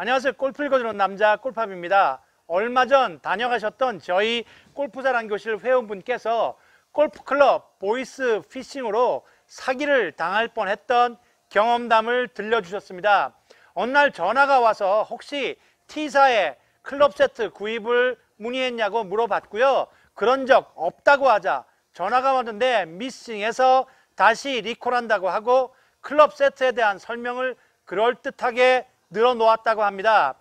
안녕하세요. 골프 읽어주는 남자 골프팝입니다. 얼마 전 다녀가셨던 저희 골프사랑 교실 회원분께서 골프클럽 보이스 피싱으로 사기를 당할 뻔했던 경험담을 들려주셨습니다. 어느 날 전화가 와서 혹시 T사에 클럽 세트 구입을 문의했냐고 물어봤고요. 그런 적 없다고 하자 전화가 왔는데 미싱해서 다시 리콜한다고 하고 클럽 세트에 대한 설명을 그럴듯하게 늘어놓았다고 합니다.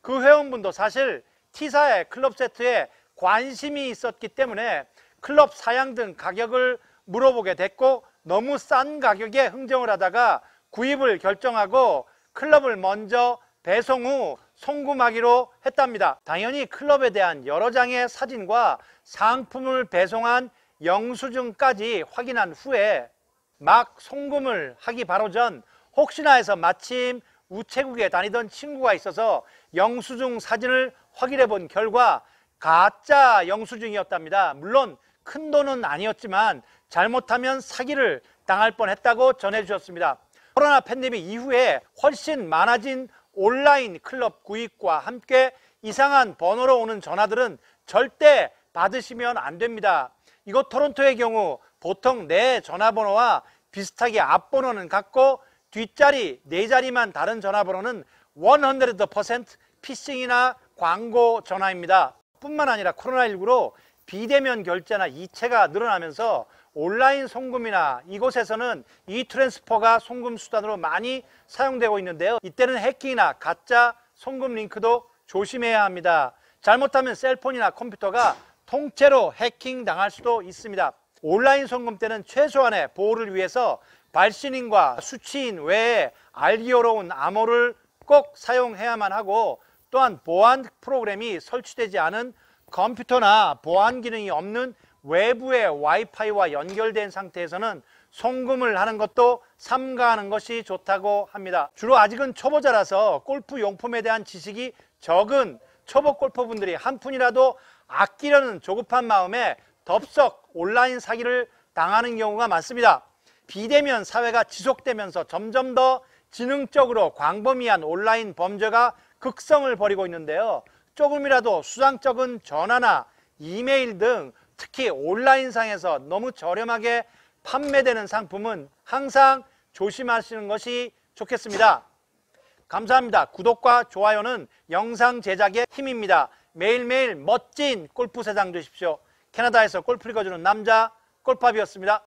그 회원분도 사실 T사의 클럽 세트에 관심이 있었기 때문에 클럽 사양 등 가격을 물어보게 됐고 너무 싼 가격에 흥정을 하다가 구입을 결정하고 클럽을 먼저 배송 후 송금하기로 했답니다. 당연히 클럽에 대한 여러 장의 사진과 상품을 배송한 영수증까지 확인한 후에 막 송금을 하기 바로 전 혹시나 해서 마침 우체국에 다니던 친구가 있어서 영수증 사진을 확인해 본 결과 가짜 영수증이었답니다. 물론 큰 돈은 아니었지만 잘못하면 사기를 당할 뻔했다고 전해주셨습니다. 코로나 팬데믹 이후에 훨씬 많아진 온라인 클럽 구입과 함께 이상한 번호로 오는 전화들은 절대 받으시면 안 됩니다. 이곳 토론토의 경우 보통 내 전화번호와 비슷하게 앞번호는 같고 뒷자리, 네 자리만 다른 전화번호는 100% 피싱이나 광고 전화입니다. 뿐만 아니라 코로나19로 비대면 결제나 이체가 늘어나면서 온라인 송금이나 이곳에서는 이트랜스퍼가 송금 수단으로 많이 사용되고 있는데요. 이때는 해킹이나 가짜 송금 링크도 조심해야 합니다. 잘못하면 셀폰이나 컴퓨터가 통째로 해킹당할 수도 있습니다. 온라인 송금 때는 최소한의 보호를 위해서 발신인과 수취인 외에 알기 어려운 암호를 꼭 사용해야만 하고 또한 보안 프로그램이 설치되지 않은 컴퓨터나 보안 기능이 없는 외부의 와이파이와 연결된 상태에서는 송금을 하는 것도 삼가하는 것이 좋다고 합니다. 주로 아직은 초보자라서 골프 용품에 대한 지식이 적은 초보 골퍼분들이 한 푼이라도 아끼려는 조급한 마음에 덥석 온라인 사기를 당하는 경우가 많습니다. 비대면 사회가 지속되면서 점점 더 지능적으로 광범위한 온라인 범죄가 극성을 벌이고 있는데요. 조금이라도 수상쩍은 전화나 이메일 등 특히 온라인상에서 너무 저렴하게 판매되는 상품은 항상 조심하시는 것이 좋겠습니다. 감사합니다. 구독과 좋아요는 영상 제작의 힘입니다. 매일매일 멋진 골프 세상 되십시오. 캐나다에서 골프 읽어주는 남자 골프팝이었습니다.